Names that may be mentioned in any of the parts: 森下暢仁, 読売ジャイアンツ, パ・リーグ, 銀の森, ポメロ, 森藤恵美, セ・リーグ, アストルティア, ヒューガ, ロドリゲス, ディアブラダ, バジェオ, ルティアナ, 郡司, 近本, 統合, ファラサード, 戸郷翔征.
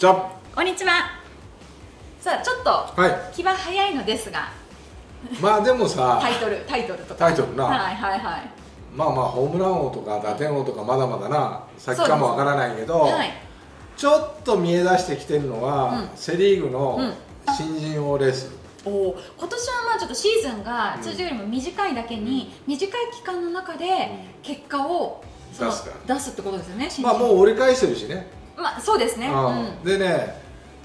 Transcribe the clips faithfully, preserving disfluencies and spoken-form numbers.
じゃあこんにちは。さあちょっと気は早いのですが、はい、まあでもさタイトルタイトルとかタイトルな、はいはいはい、まあまあホームラン王とか打点王とかまだまだな先かもわからないけど、はい、ちょっと見えだしてきてるのは、うん、セ・リーグの新人王レース、うん、お今年はまあちょっとシーズンが通常よりも短いだけに、うん、短い期間の中で結果を出す出すってことですよね。まあもう折り返してるしね。まあそうですね。でね、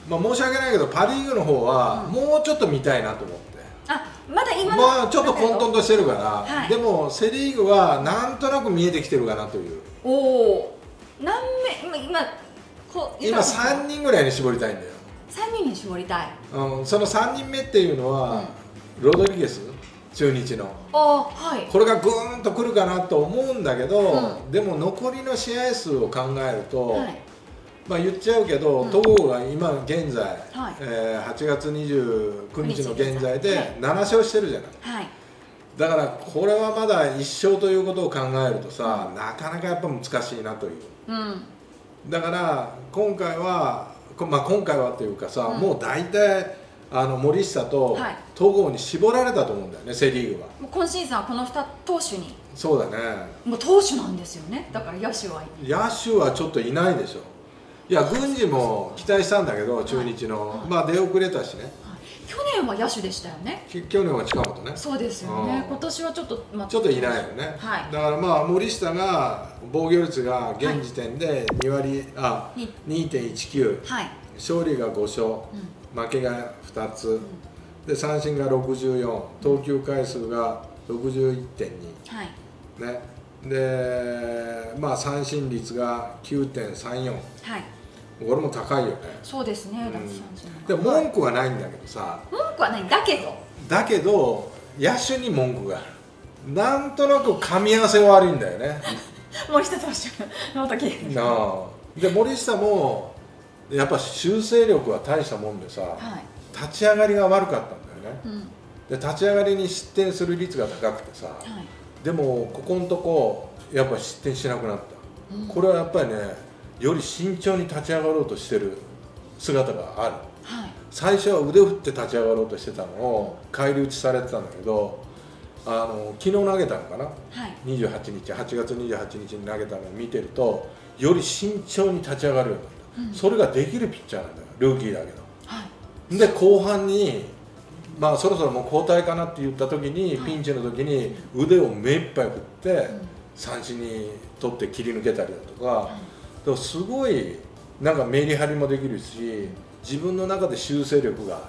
まあ申し訳ないけどパ・リーグの方はもうちょっと見たいなと思って、あまだ今まあちょっと混沌としてるから、でもセ・リーグはなんとなく見えてきてるかなという。おお何名今こ今さんにんぐらいに絞りたいんだよ。さんにんに絞りたい。うんそのさんにんめっていうのはロドリゲス中日の、あ、はい、これがぐーんとくるかなと思うんだけど、うん、でも残りの試合数を考えると、はい、まあ言っちゃうけど、うん、戸郷が今現在、はい、えー、はちがつにじゅうくにちの現在でななしょうしてるじゃない、はい、だからこれはまだいっしょうということを考えるとさ、うん、なかなかやっぱ難しいなという、うん、だから今回は、まあ、今回はというかさ、うん、もう大体あの森下と戸郷に絞られたと思うんだよね、セ・リーグは。もう今シーズンはこのにとうしゅに、そうだね、もう投手なんですよね、だから野手は野手はちょっといないでしょ。いや、郡司も期待したんだけど、中日の、まあ出遅れたしね、去年は野手でしたよね、去年は近本ね、そうですよね、今年はちょっと、ちょっといないよね、だからまあ、森下が防御率が現時点でにわり、あ にてんいちきゅう、勝利がごしょう。負けがふたつ、うん、で三振がろくじゅうよん、投球回数が ろくじゅういってんに、はいね、でまあ、三振率が きゅうてんさんよん、はい、これも高いよね。そうですね、うん、で文句はないんだけどさ、文句はないんだけどだけど野手に文句がある。なんとなく噛み合わせが悪いんだよね森下投手の時で森下もやっぱ修正力は大したもんでさ、はい、立ち上がりが悪かったんだよね、うん、で立ち上がりに失点する率が高くてさ、はい、でもここのとこやっぱ失点しなくなった、うん、これはやっぱりね、より慎重に立ち上がろうとしてる姿がある、はい、最初は腕を振って立ち上がろうとしてたのを返り討ちされてたんだけど、あの昨日投げたのかな、はい、にじゅうはちにちはちがつにじゅうはちにちに投げたのを見てるとより慎重に立ち上がるようになった。それができるピッチャーなんだよ、ルーキーだけど、はい、で後半に、まあ、そろそろもう交代かなって言った時に、はい、ピンチの時に腕を目いっぱい振って、うん、三振に取って切り抜けたりだとか、はい、でもすごいなんかメリハリもできるし、自分の中で修正力があ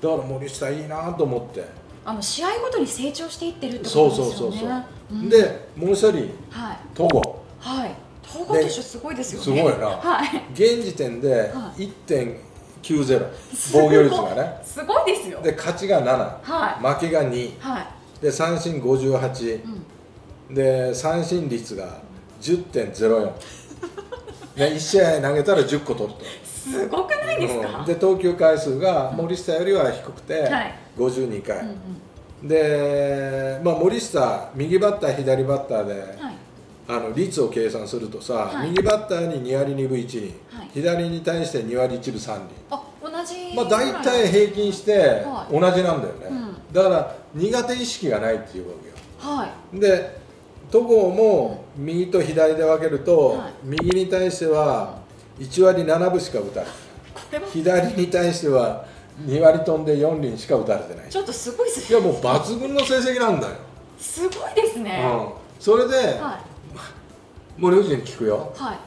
る、はい、だから森下いいなと思って、あの試合ごとに成長していってるってことですよね。そうそうそうそう、うん、でもう一人、はい、戸郷、はい、戸郷投手すごいですよね。すごいな、はい、現時点で いってんきゅうぜろ、はい、防御率がねすごいですよ。で勝ちがなな、はい、負けがに、はい、で三振ごじゅうはち、うん、で三振率が じゅってんぜろよん ね、いちしあい投げたらじゅっこ取るとすごくないですか、うん、で投球回数が森下よりは低くて、うん、ごじゅうにかい、うんうん、で、まあ、森下右バッター左バッターで、はい、あの率を計算するとさ、はい、右バッターににわりにぶいちりん、はい、左に対してにわりいちぶさんりん、あ同じ、まあ大体平均して同じなんだよね、はい、うん、だから苦手意識がないっていうわけよ、はい、で戸郷も右と左で分けると、はい、右に対してはいちわりななぶしか打たれてない、左に対してはにわりとんでよんりんしか打たれてない。ちょっとすごいですね。いやもう抜群の成績なんだよすごいですね、うん、それで、はい、森藤に聞くよ、はい、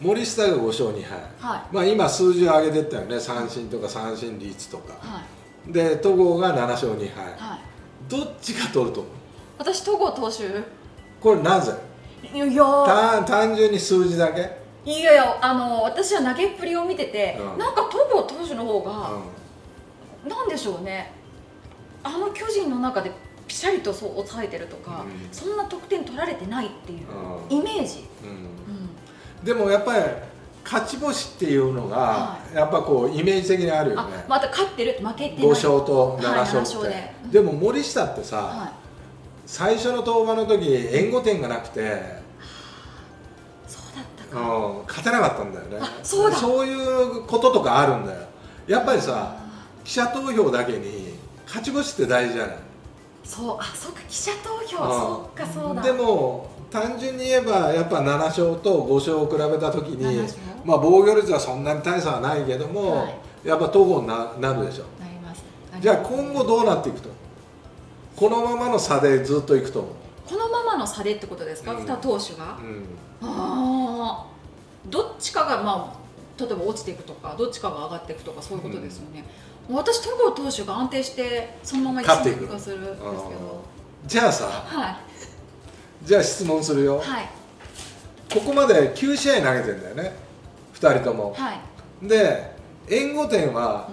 森下がごしょうにはい、はい、まあ今数字を上げてったよね、三振とか三振率とか、はい、で戸郷がななしょうにはい、はい、どっちが取ると思う？私戸郷投手。これなぜ？いや単純に数字だけ。いやいや、あの私は投げっぷりを見てて、うん、なんか戸郷投手の方が、うん、なんでしょうね、あの巨人の中でピシャリとそう抑えてるとか、うん、そんな得点取られてないっていうイメージ、でもやっぱり勝ち星っていうのが、はい、やっぱこうイメージ的にあるよね。また勝ってる負けてないごしょうとななしょうって、はい、ななしょうで、うん、でも森下ってさ、はい、最初の登板の時援護点がなくて、そうだった勝てなかったんだよね。そうだ、そういうこととかあるんだよ。やっぱりさ、記者投票だけに勝ち星って大事じゃない。そう、あ、そっか、記者投票、そっか、そうだ。でも単純に言えばやっぱなな勝とご勝を比べた時に、まあ防御率はそんなに大差はないけども、はい、やっぱ統合に な, なるでしょ。なります。じゃあ今後どうなっていくと、このままの差でずっといくと、このままの差でってことですか、に投手が、うん、ああ、どっちかが、まあ、例えば落ちていくとか、どっちかが上がっていくとか、そういうことですよね。うん、私、戸郷投手が安定して、そのままに進む気がするんですけど、じゃあさ、はい、じゃあ質問するよ、はい、ここまできゅう試合投げてるんだよね、ふたりとも。はい、で、援護点は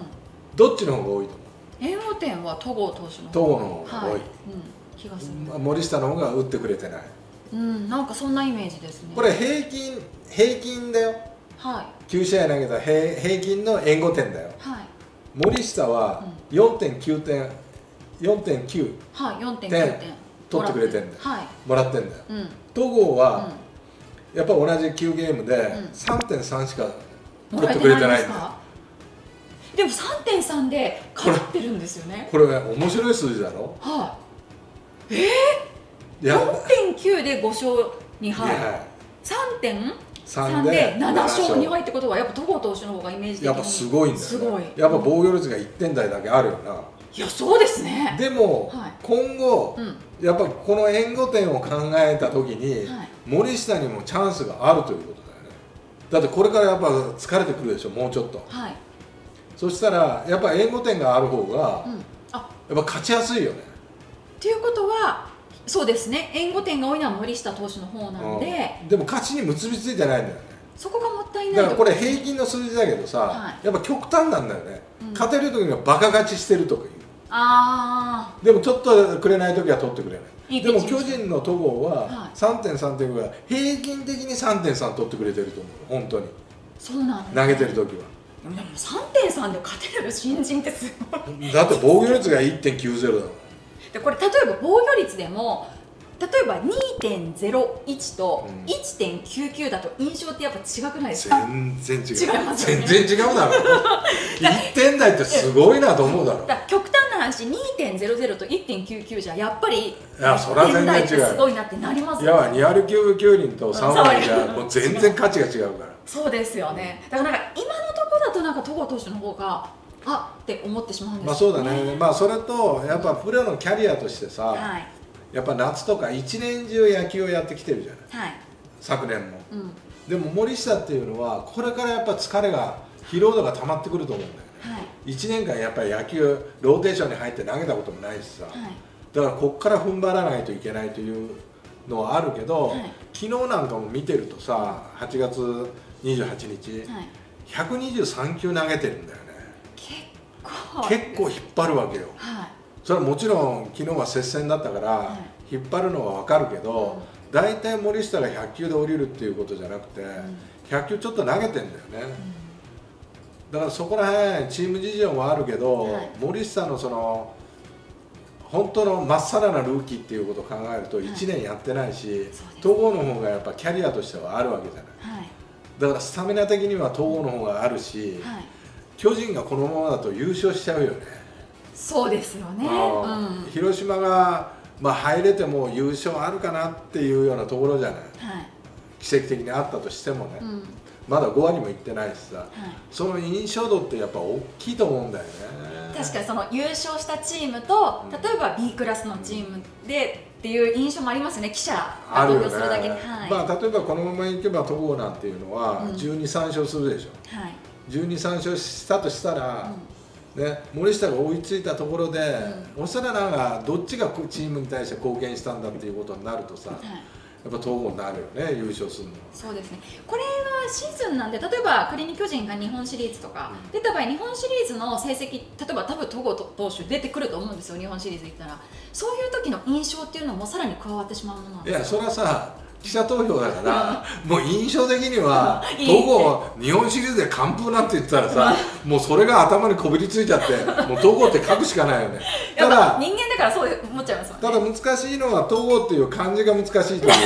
どっちの方が多いと思う？援護点は戸郷投手の方が多い。森下の方が打ってくれてない、うん、なんかそんなイメージですね。これ平均、平均だよ、はい、きゅう試合投げた平、平均の援護点だよ、はい、森下は よんてんきゅうてん、よんてんきゅう、はい、よんてんきゅうてん取ってくれてんだよ、はい、もらってんだよ、うん、戸郷は、うん、やっぱ同じきゅうゲームで さんてんさん しか取ってくれてないんだよ。でも さんてんさん で勝ってるんですよね。これ、これが面白い数字だろ。はい、ええー、よんてんきゅう でご勝に敗、さんてんさん でなな勝に敗ってことは、やっぱ戸郷投手の方がイメージ的にやっぱすごいんだよ、ね、すごい。やっぱ防御率がいってんだいだけあるよな。いや、そうですね。でも、はい、今後、うん、やっぱこの援護点を考えた時に、はい、森下にもチャンスがあるということだよね。だってこれからやっぱ疲れてくるでしょ、もうちょっと、はい、そしたらやっぱ援護点がある方が、うん、あ、やっぱ勝ちやすいよね。ということは、そうですね、援護点が多いのは森下投手の方なので、うん、でも勝ちに結びついてないんだよね。そこがもったいない。だからこれ平均の数字だけどさ、はい、やっぱ極端なんだよね、うん、勝てる時にはバカ勝ちしてるとかいう、あー、でもちょっとくれない時は取ってくれない。でも巨人の戸郷は さんてんさん というか、平均的に さんてんさん 取ってくれてると思う、本当に。そうなんです、ね、投げてる時は。でも さんてんさん で勝てる新人ってすごい。だって防御率が いってんきゅうゼロ だもん。でこれ、例えば防御率でも、例えば にてんゼロいち と いってんきゅうきゅう だと印象ってやっぱ違くないですか？全然違う。違いますよね。全然違うだろいってんだいってすごいなと思うだろ。だから極端な話、 にてんゼロゼロ と いってんきゅうきゅう じゃやっぱりいってんだいってすごいなってなりますよね。いや、にわりきゅうぶきゅうりんとさんわりじゃもう全然価値が違うから。そうですよね。だからなんか今のところだと、なんか戸郷投手の方があって思ってしまうんですよね。まあそうだね。まあそれとやっぱプロのキャリアとしてさ、はい、やっぱ夏とか一年中野球をやってきてるじゃない、はい、昨年も、うん、でも森下っていうのはこれからやっぱ疲れが、疲労度が溜まってくると思うんだよね、はい、いちねんかんやっぱり野球ローテーションに入って投げたこともないしさ、はい、だからこっから踏ん張らないといけないというのはあるけど、はい、昨日なんかも見てるとさ、はちがつにじゅうはちにち、はい、ひゃくにじゅうさんきゅう投げてるんだよね。結構引っ張るわけよ、はい、それはもちろん昨日は接戦だったから引っ張るのは分かるけど、大体、はい、森下がひゃっきゅうで降りるっていうことじゃなくて、うん、ひゃっきゅうちょっと投げてんだよね、うん、だからそこら辺チーム事情もあるけど、はい、森下のその本当のまっさらなルーキーっていうことを考えるといちねんやってないし、はい、戸郷の方がやっぱキャリアとしてはあるわけじゃない、はい、だからスタミナ的には戸郷の方があるし、はい、巨人がこのままだと優勝しちゃうよね。そうですよね、うん、広島が、まあ、入れても優勝あるかなっていうようなところじゃない、はい、奇跡的にあったとしてもね、うん、まだごわりもいってないしさ、はい、その印象度ってやっぱ大きいと思うんだよね。確かにその優勝したチームと、例えば ビー クラスのチームでっていう印象もありますね、記者が投票するだけで。まあ例えばこのままいけば戸郷なんていうのはじゅうにさんしょうするでしょ、うん、はい、じゅうにさんしょうしたとしたら、うん、ね、森下が追いついたところで、うん、そしたらなんかどっちがチームに対して貢献したんだっていうことになるとさ、はい、やっぱ統合になるよね、優勝するのは。そうですね。これはシーズンなんで、例えば仮に巨人が日本シリーズとか出た場合、うん、日本シリーズの成績、例えば多分戸郷投手出てくると思うんですよ、日本シリーズ行ったら。そういう時の印象っていうのもさらに加わってしまうものなんですか？いや、それはさ、記者投票だからもう印象的には戸郷日本シリーズで完封なんて言ったらさ、もうそれが頭にこびりついちゃって、もう戸郷って書くしかないよね。だから人間だからそう思っちゃいますもんね。ただ難しいのは統合っていう漢字が難しいというね。かっ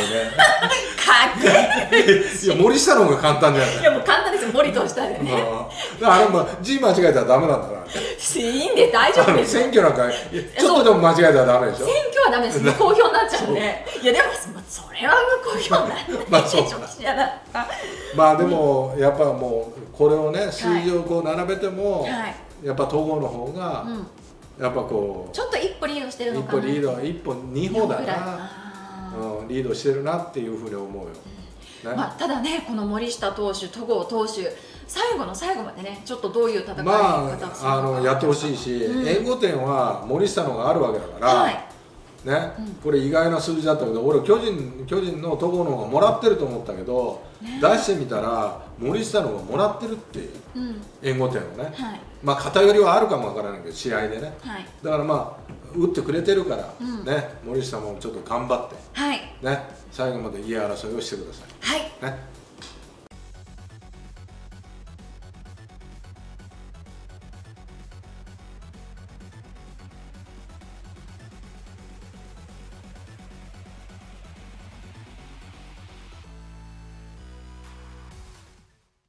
けえ。いや森下の方が簡単じゃない。いやもう簡単ですよ、森としたでね。だからあれも字間違えたらダメなんだな。いいんで大丈夫です。選挙なんかちょっとでも間違えたらダメでしょ。選挙はダメです。無効票になっちゃうんで。いやでもそれは無効票になって。まあそう。まあでもやっぱもうこれをね数字をこう並べてもやっぱ統合の方が。やっぱこうちょっと一歩リードしてるのかな、一歩リード、一歩二歩だな、うん、リードしてるなっていうふうに思うよ、うんね、まあ、ただねこの森下投手、戸郷投手最後の最後までねちょっとどういう戦い方をするのか、まあ、あのやってほしいし、うん、援護点は森下のがあるわけだから、はいね、うん、これ意外な数字だったけど俺巨人、巨人の戸郷の方がもらってると思ったけど、ね、出してみたら森下の方がもらってるっていう、うん、援護点をね、はい、まあ偏りはあるかもわからないけど試合でね、はい、だからまあ打ってくれてるから、うん、ね森下もちょっと頑張って、はい、ね、最後まで言い争いをしてください。はい、ね。